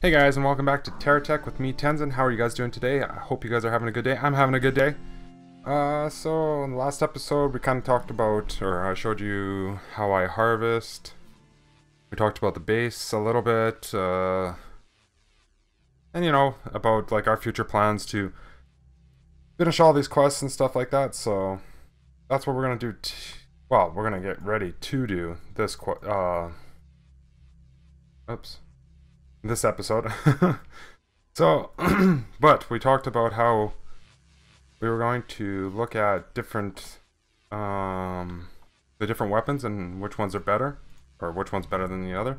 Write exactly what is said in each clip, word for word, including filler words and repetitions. Hey guys, and welcome back to TerraTech with me, Tenzin. How are you guys doing today? I hope you guys are having a good day. I'm having a good day. Uh, so, in the last episode, we kind of talked about, or I showed you how I harvest. We talked about the base a little bit. Uh, and, you know, about, like, our future plans to finish all these quests and stuff like that. So, that's what we're going to do. T well, we're going to get ready to do this quest. Uh, oops. This episode. So, but we talked about how we were going to look at different, um, the different weapons and which ones are better, or which one's better than the other.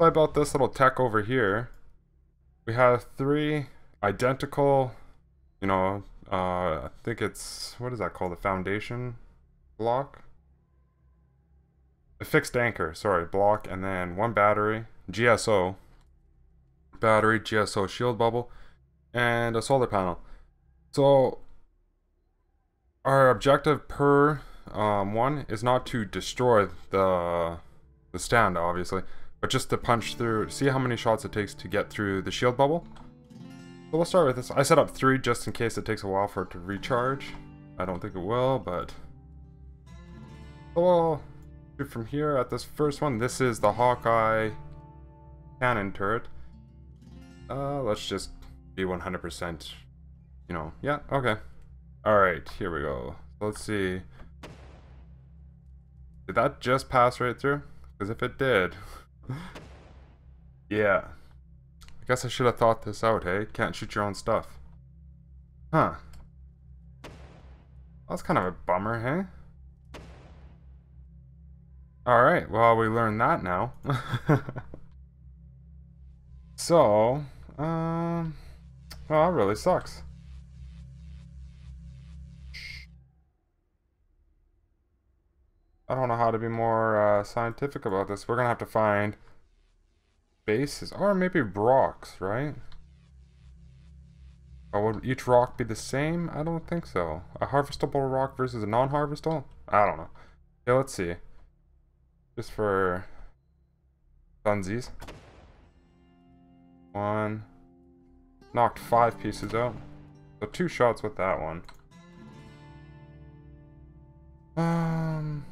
So I built this little tech over here. We have three identical, you know, uh, I think it's, what is that called? The foundation block? A fixed anchor, sorry, block, and then one battery, G S O. Battery, G S O shield bubble, and a solar panel. So our objective per um, one is not to destroy the, the stand, obviously, but just to punch through, see how many shots it takes to get through the shield bubble. So we'll start with this. I set up three just in case it takes a while for it to recharge. I don't think it will, but we'll do from here at this first one. This is the Hawkeye cannon turret. Uh, let's just be one hundred percent, you know, yeah, okay. Alright, here we go. Let's see. Did that just pass right through? Because if it did, yeah. I guess I should have thought this out, hey? Can't shoot your own stuff. Huh. That's kind of a bummer, hey? Alright, well, we learned that now. So... Um, well, that really sucks. I don't know how to be more uh, scientific about this. We're gonna have to find bases, or maybe rocks, right? Or would each rock be the same? I don't think so. A harvestable rock versus a non-harvestable? I don't know. Okay, let's see. Just for funsies. One. Knocked five pieces out. So two shots with that one. Um,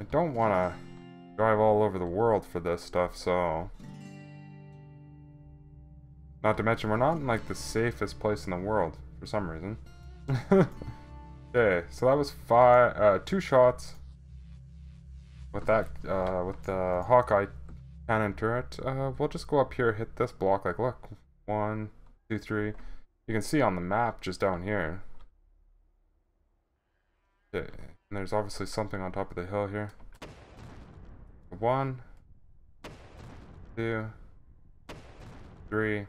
I don't want to drive all over the world for this stuff, so... Not to mention, we're not in, like, the safest place in the world, for some reason. Okay, so that was five, uh, two shots. With that, uh, with the Hawkeye... cannon turret. Uh, we'll just go up here, hit this block, like, look, one, two, three. You can see on the map just down here. Okay, and there's obviously something on top of the hill here. One, two, three,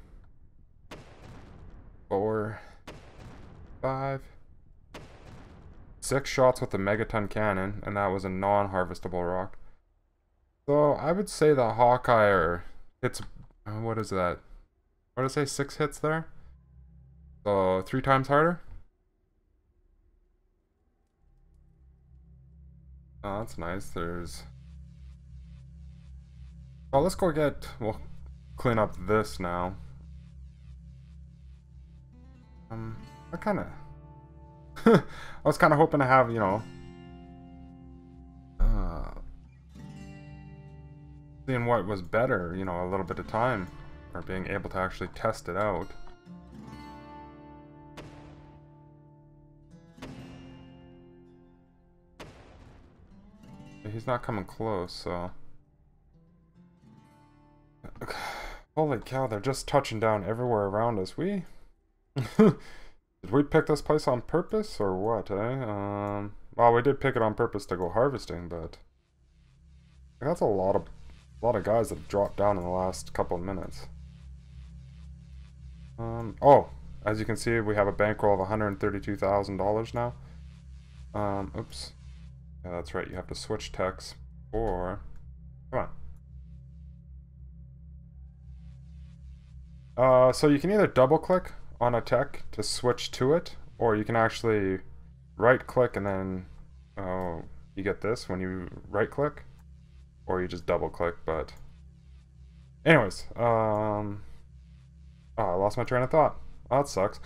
four, five, six shots with the megaton cannon, and that was a non-harvestable rock. So, I would say the Hawkeye hits, what is that? What did I say, six hits there? So, three times harder? Oh, that's nice. There's... Oh, let's go get, we'll clean up this now. Um, I kinda... I was kinda hoping to have, you know... seeing what was better, you know, a little bit of time, or being able to actually test it out. He's not coming close, so... Holy cow, they're just touching down everywhere around us. We... Did we pick this place on purpose, or what, eh? Um, well, we did pick it on purpose to go harvesting, but... That's a lot of... A lot of guys that have dropped down in the last couple of minutes. Um, oh, as you can see, we have a bankroll of one hundred thirty-two thousand dollars now. Um, oops. Yeah, that's right. You have to switch techs or... Come on. Uh, so you can either double-click on a tech to switch to it, or you can actually right-click and then... Oh, you get this when you right-click. Or you just double click, but Anyways, um, oh, I lost my train of thought. Oh, that sucks.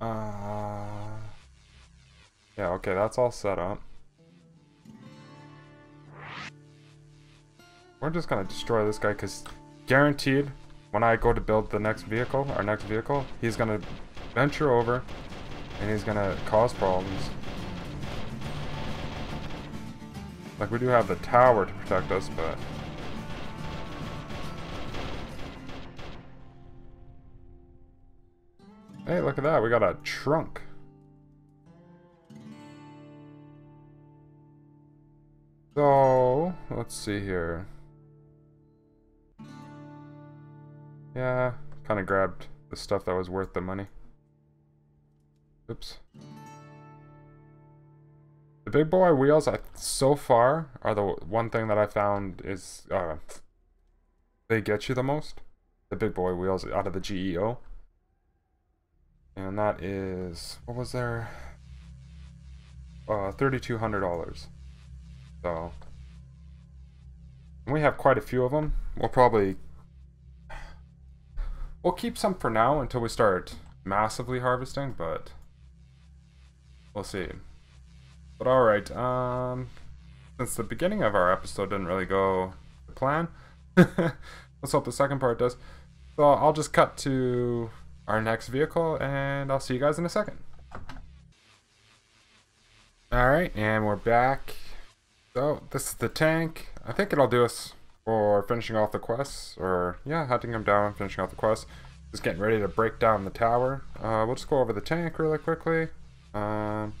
uh, yeah, okay, that's all set up. We're just gonna destroy this guy, because guaranteed, when I go to build the next vehicle, our next vehicle, he's gonna venture over, and he's gonna cause problems. Like, we do have the tower to protect us, but... Hey, look at that, we got a trunk. So, let's see here. Yeah, kind of grabbed the stuff that was worth the money. Oops. The big boy wheels, I, so far, are the one thing that I found is, uh, they get you the most. The big boy wheels out of the G E O. And that is, what was there? Uh, three thousand two hundred dollars. So, and we have quite a few of them. We'll probably, we'll keep some for now until we start massively harvesting, but we'll see. But alright, um, since the beginning of our episode didn't really go to plan, let's hope the second part does. So I'll just cut to our next vehicle, and I'll see you guys in a second. Alright, and we're back. So this is the tank. I think it'll do us for finishing off the quests, or yeah, hunting him down, finishing off the quests. Just getting ready to break down the tower. Uh, we'll just go over the tank really quickly. Um...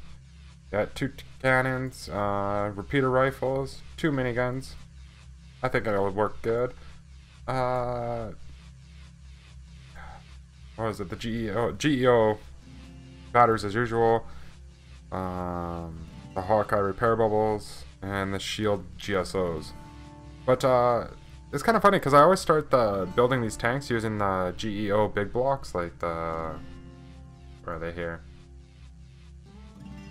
Got two cannons, uh, repeater rifles, two miniguns. I think it'll work good. Uh, what is it? The G E O, G E O batters as usual. Um, the Hawkeye repair bubbles and the shield G S Os. But uh, it's kind of funny because I always start the building these tanks using the G E O big blocks, like the where are they here?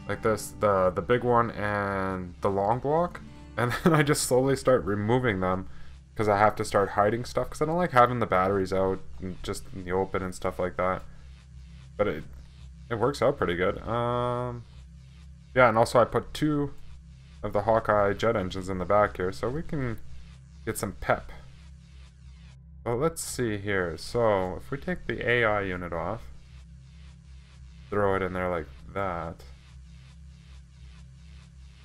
Like this, the, the big one and the long block. And then I just slowly start removing them because I have to start hiding stuff because I don't like having the batteries out and just in the open and stuff like that. But it it works out pretty good. Um, yeah, and also I put two of the Hawkeye jet engines in the back here so we can get some pep. Well, let's see here. So if we take the A I unit off, throw it in there like that.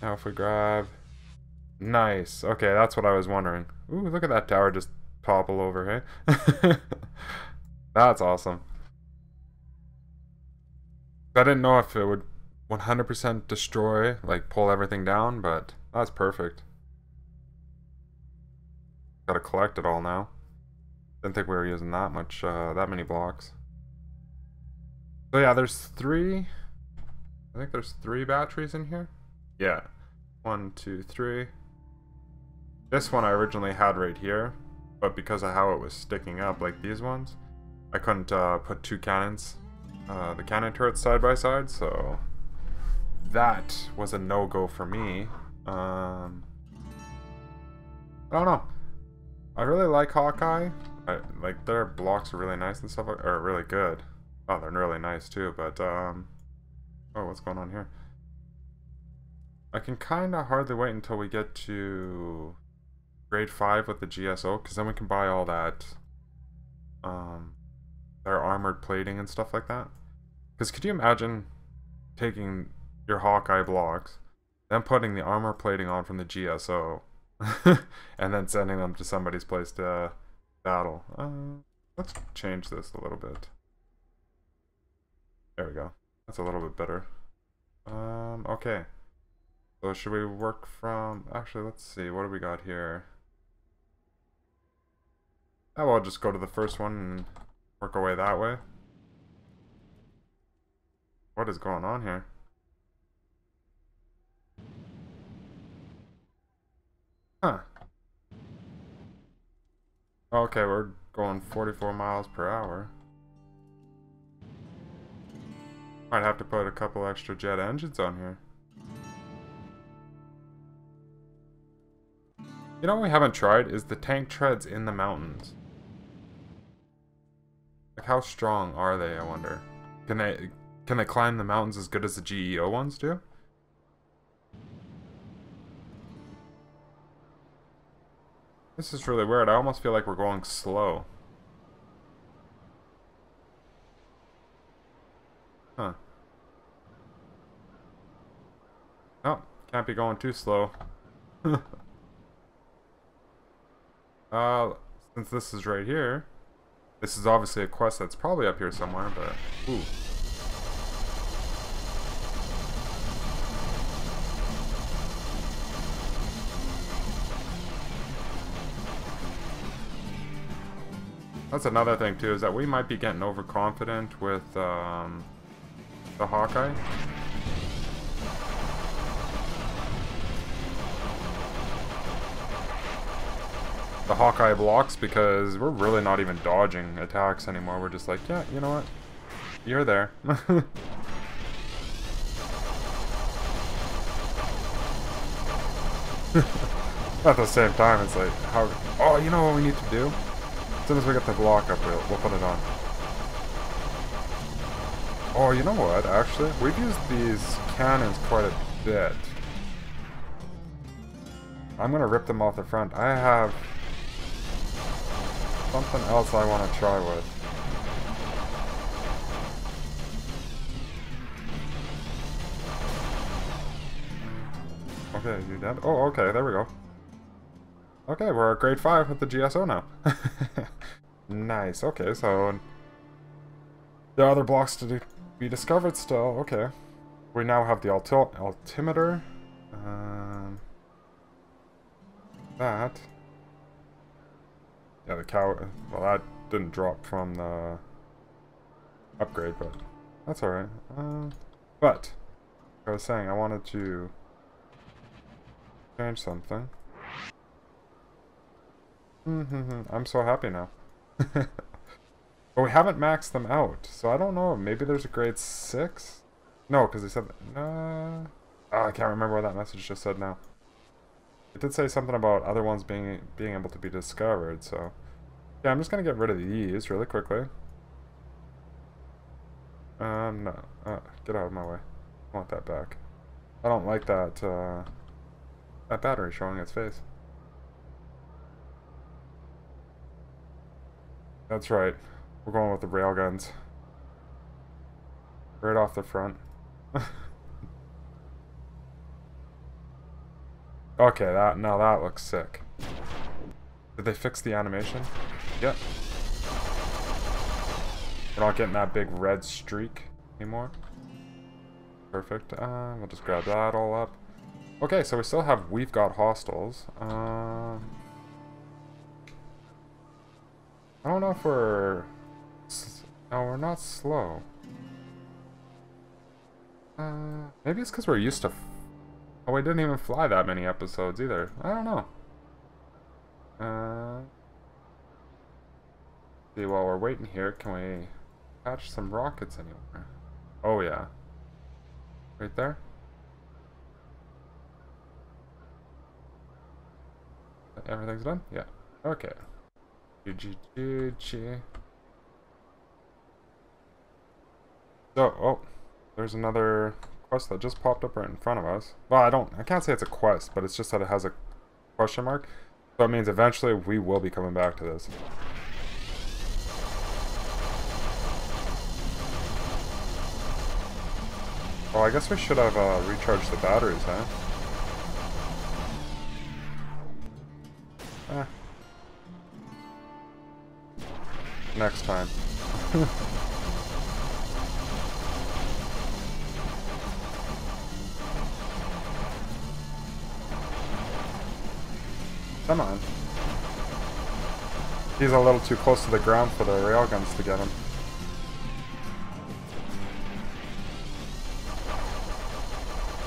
Now if we grab... Nice. Okay, that's what I was wondering. Ooh, look at that tower just topple over, hey? That's awesome. I didn't know if it would one hundred percent destroy, like pull everything down, but that's perfect. Gotta collect it all now. Didn't think we were using that much, uh, that many blocks. So yeah, there's three... I think there's three batteries in here. Yeah, one, two, three. This one I originally had right here, but because of how it was sticking up, like these ones, I couldn't uh, put two cannons, uh, the cannon turrets side by side, so that was a no-go for me. Um, I don't know. I really like Hawkeye. I, like, their blocks are really nice and stuff, or really good. Oh, they're really nice too, but, um, oh, what's going on here? I can kind of hardly wait until we get to grade five with the G S O, because then we can buy all that, um, their armored plating and stuff like that. Because could you imagine taking your Hawkeye blocks, then putting the armor plating on from the G S O, and then sending them to somebody's place to battle? Uh, let's change this a little bit. There we go. That's a little bit better. Um, okay. So should we work from, actually let's see, what do we got here? Oh, well, I'll just go to the first one and work away that way. What is going on here? Huh. Okay, we're going forty-four miles per hour. Might have to put a couple extra jet engines on here. You know what we haven't tried is the tank treads in the mountains. Like, how strong are they, I wonder? Can they, can they climb the mountains as good as the G E O ones do? This is really weird. I almost feel like we're going slow. Huh. Oh, can't be going too slow. uh, since this is right here, this is obviously a quest that's probably up here somewhere, but... Ooh. That's another thing too, is that we might be getting overconfident with um, the Hawkeye. The Hawkeye blocks, because we're really not even dodging attacks anymore. We're just like, yeah, you know what? You're there. At the same time, it's like, how, oh, you know what we need to do? As soon as we get the block up, we'll, we'll put it on. Oh, you know what, actually? We've used these cannons quite a bit. I'm gonna rip them off the front. I have something else I want to try with. Okay, you dead? Oh, okay, there we go. Okay, we're at grade five with the G S O now. Nice, okay, so... there are other blocks to do, be discovered still, okay. We now have the alto altimeter. Um, that. Yeah, the cow... well, that didn't drop from the upgrade, but that's alright. Um, but, like I was saying, I wanted to change something. I'm so happy now. But we haven't maxed them out, so I don't know. Maybe there's a grade six? No, because they said... Uh, oh, I can't remember what that message just said now. It did say something about other ones being being able to be discovered, so... yeah, I'm just going to get rid of these really quickly. Um, no. Uh, get out of my way. I want that back. I don't like that, uh, that battery showing its face. That's right. We're going with the railguns. Right off the front. Okay, that now that looks sick. Did they fix the animation? Yep. We're not getting that big red streak anymore. Perfect. Uh, we'll just grab that all up. Okay, so we still have We've Got Hostiles. Uh, I don't know if we're... no, we're not slow. Uh, maybe it's because we're used to... F oh, we didn't even fly that many episodes either. I don't know. Uh, see, while we're waiting here, can we catch some rockets anywhere? Oh, yeah. Right there? Everything's done? Yeah. Okay. So, oh, there's another quest that just popped up right in front of us. Well, I don't, I can't say it's a quest, but it's just that it has a question mark. So it means eventually we will be coming back to this. Oh, I guess we should have uh, recharged the batteries, huh? Eh. Next time. Come on. He's a little too close to the ground for the railguns to get him.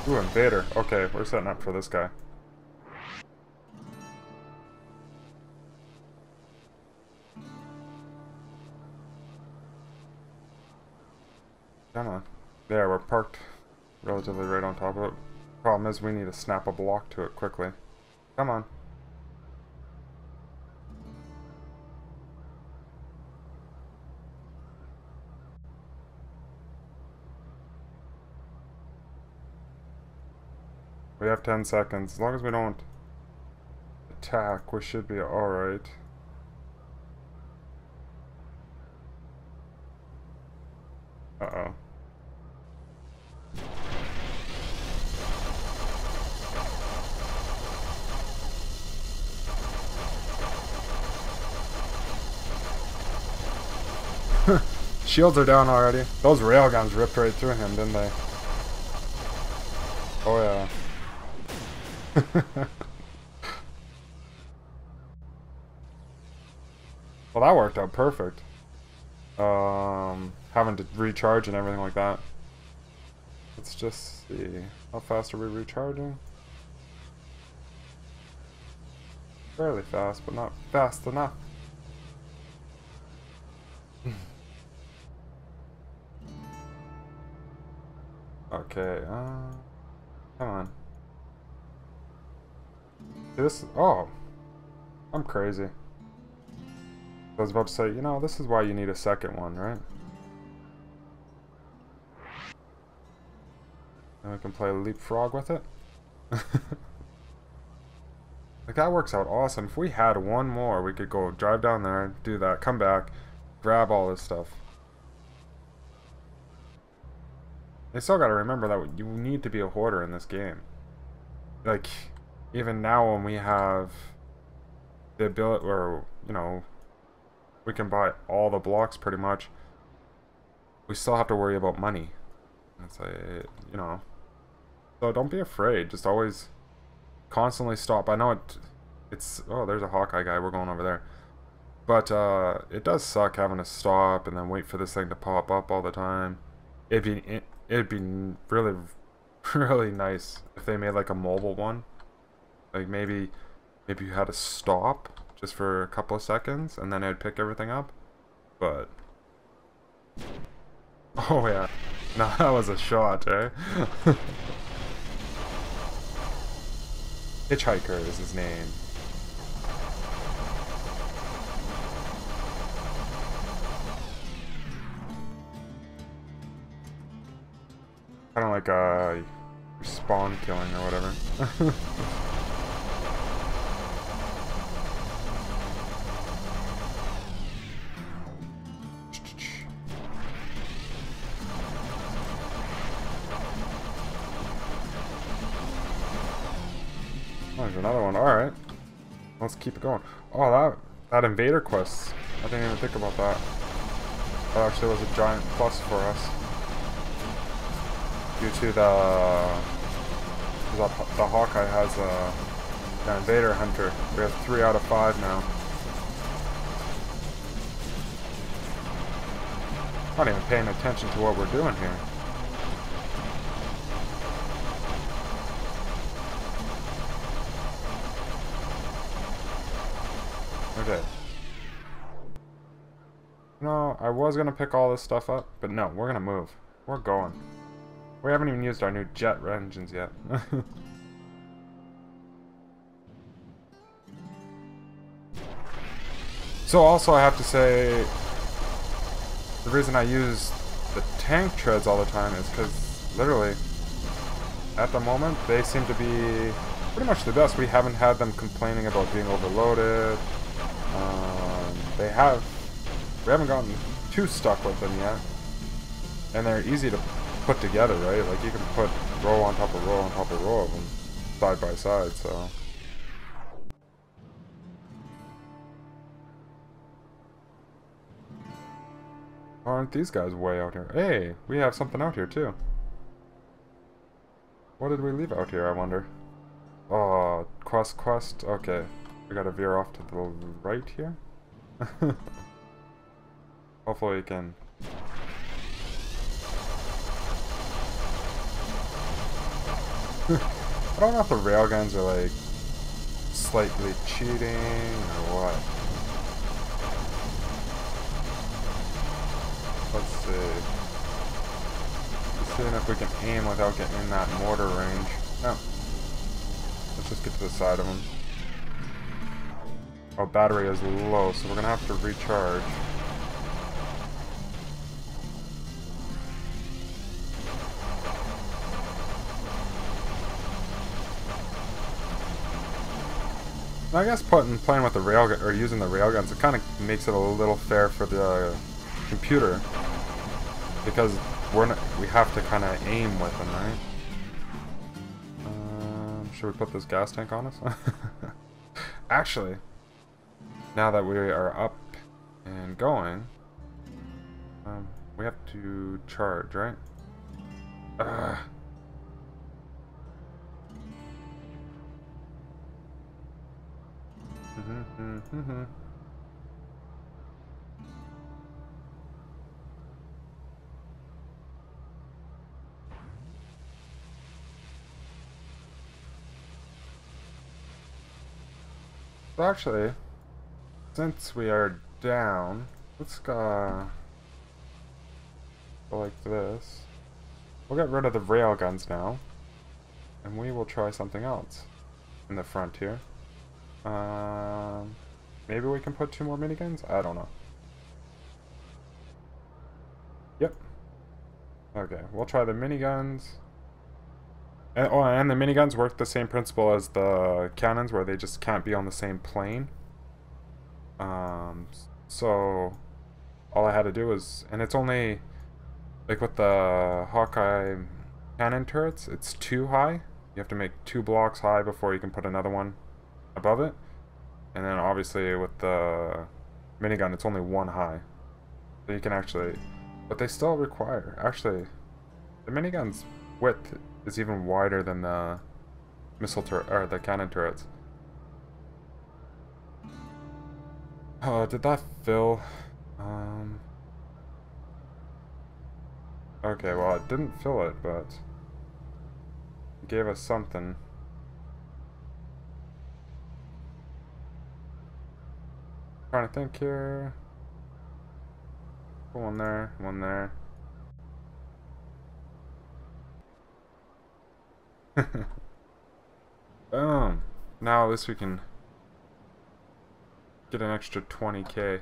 Ooh, invader. Okay, we're setting up for this guy. Come on. There, we're parked relatively right on top of it. Problem is, we need to snap a block to it quickly. Come on. We have ten seconds. As long as we don't attack, we should be alright. Uh-oh. Shields are down already. Those railguns ripped right through him, didn't they? Oh yeah. Well, that worked out perfect. Um, having to recharge and everything like that. Let's just see. How fast are we recharging? Fairly fast, but not fast enough. Okay, uh, come on. This, oh, I'm crazy. I was about to say, you know, this is why you need a second one, right? And we can play leapfrog with it. Like, that works out awesome. If we had one more, we could go drive down there, do that, come back, grab all this stuff. They still gotta remember that you need to be a hoarder in this game. Like, even now when we have the ability, or, you know, we can buy all the blocks pretty much, we still have to worry about money. It's like, you know. So don't be afraid, just always constantly stop. I know it, it's, oh, there's a Hawkeye guy, we're going over there. But uh, it does suck having to stop and then wait for this thing to pop up all the time. It'd be, it, It'd be really, really nice if they made like a mobile one. Like maybe, maybe you had to stop just for a couple of seconds and then it'd pick everything up. But, oh yeah, no, that was a shot, eh? Hitchhiker is his name. Kind of like uh, spawn killing or whatever. Oh, there's another one. All right, let's keep it going. Oh, that that invader quest. I didn't even think about that. That actually was a giant plus for us. Due to the, the the Hawkeye has a an invader hunter. We have three out of five now. Not even paying attention to what we're doing here. Okay. No, I was gonna pick all this stuff up, but no, we're gonna move. We're going. We haven't even used our new jet engines yet. So also I have to say, the reason I use the tank treads all the time is because literally, at the moment, they seem to be pretty much the best. We haven't had them complaining about being overloaded. Um, they have, we haven't gotten too stuck with them yet. And they're easy to put together, right? Like, you can put row on top of row on top of row of them side by side, so. Aren't these guys way out here? Hey, we have something out here too. What did we leave out here, I wonder? Oh, quest, quest. Okay, we gotta veer off to the right here. Hopefully we can. I don't know if the railguns are like slightly cheating or what. Let's see. Just seeing if we can aim without getting in that mortar range. No. Let's just get to the side of them. Oh, battery is low, so we're gonna have to recharge. I guess putting playing with the railgun or using the railguns, it kind of makes it a little fair for the uh, computer, because we're not, we have to kind of aim with them, right? Um, should we put this gas tank on us? Actually, now that we are up and going, um, we have to charge, right? Ugh. Mm-hmm, mm-hmm. Well, actually, since we are down, let's go like this. We'll get rid of the rail guns now, and we will try something else in the front here. Um, maybe we can put two more miniguns? I don't know. Yep. Okay, we'll try the miniguns. And, oh, and the miniguns work the same principle as the cannons, where they just can't be on the same plane. Um, so all I had to do was, and it's only, like with the Hawkeye cannon turrets, it's too high. You have to make two blocks high before you can put another one above it, and then obviously with the minigun it's only one high, so you can actually, but they still require, actually the minigun's width is even wider than the missile turret or the cannon turrets. Oh, did that fill? Um okay, well, it didn't fill it, but it gave us something. Trying to think here. One there, one there. Boom. Now at least we can get an extra twenty K.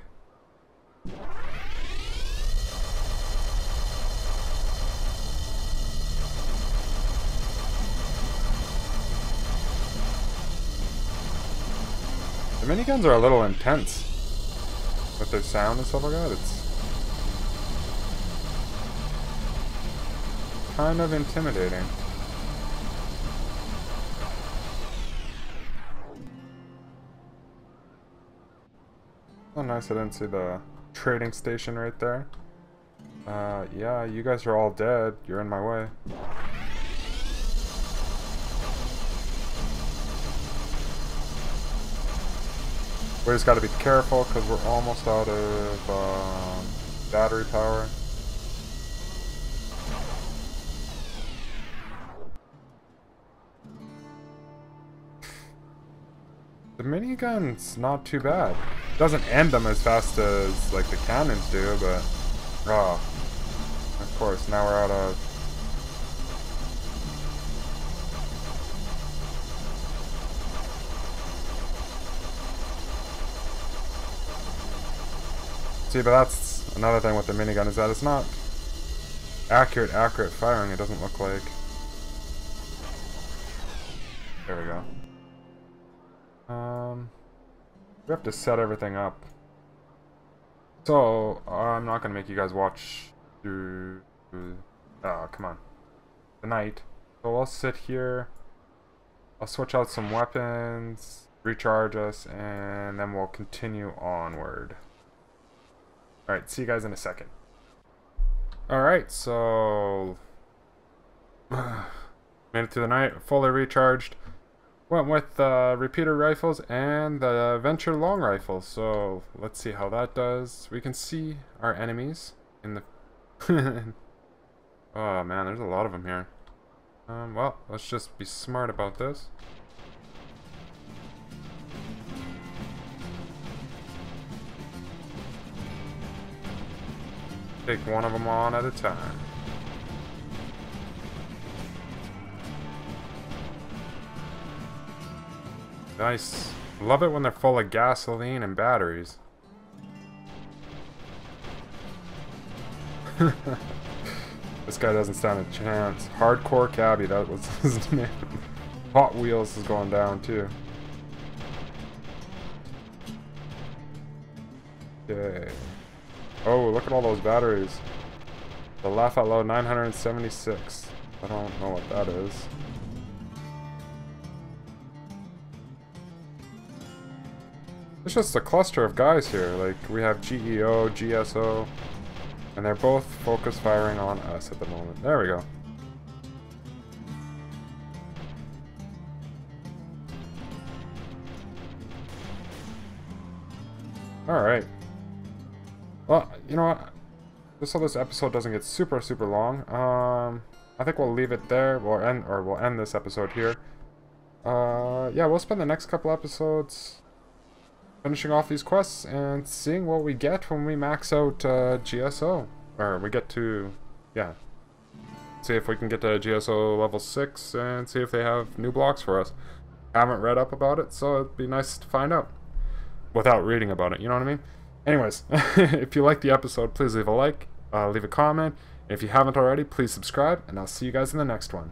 The miniguns are a little intense with their sound and stuff like that. It's kind of intimidating. Oh, nice, I didn't see the trading station right there. Uh, yeah, you guys are all dead. You're in my way. We just gotta be careful because we're almost out of um, battery power. The minigun's not too bad. Doesn't end them as fast as like the cannons do, but oh, of course, now we're out of. See, but that's another thing with the minigun, is that it's not accurate, accurate firing, it doesn't look like. There we go. Um, we have to set everything up. So, uh, I'm not going to make you guys watch through, oh, come on, tonight. So I'll sit here, I'll switch out some weapons, recharge us, and then we'll continue onward. Alright, see you guys in a second. Alright, so made it through the night, fully recharged. Went with uh, repeater rifles and the Venture long rifle, so let's see how that does. We can see our enemies in the... oh man, there's a lot of them here. Um, well, let's just be smart about this. Take one of them on at a time. Nice. Love it when they're full of gasoline and batteries. This guy doesn't stand a chance. Hardcore Cabbie, that was his name. Hot Wheels is going down too. Okay. Oh, look at all those batteries. The laugh out loud nine hundred seventy-six. I don't know what that is. It's just a cluster of guys here. Like, we have G E O, G S O, and they're both focus firing on us at the moment. There we go. Alright. Well, you know what? Just so this episode doesn't get super, super long, um, I think we'll leave it there. We'll end, or we'll end this episode here. Uh, yeah, we'll spend the next couple episodes finishing off these quests and seeing what we get when we max out uh, G S O. Or we get to, yeah. See if we can get to G S O level six and see if they have new blocks for us. I haven't read up about it, so it'd be nice to find out. Without reading about it, you know what I mean? Anyways, if you liked the episode, please leave a like, uh, leave a comment. And if you haven't already, please subscribe, and I'll see you guys in the next one.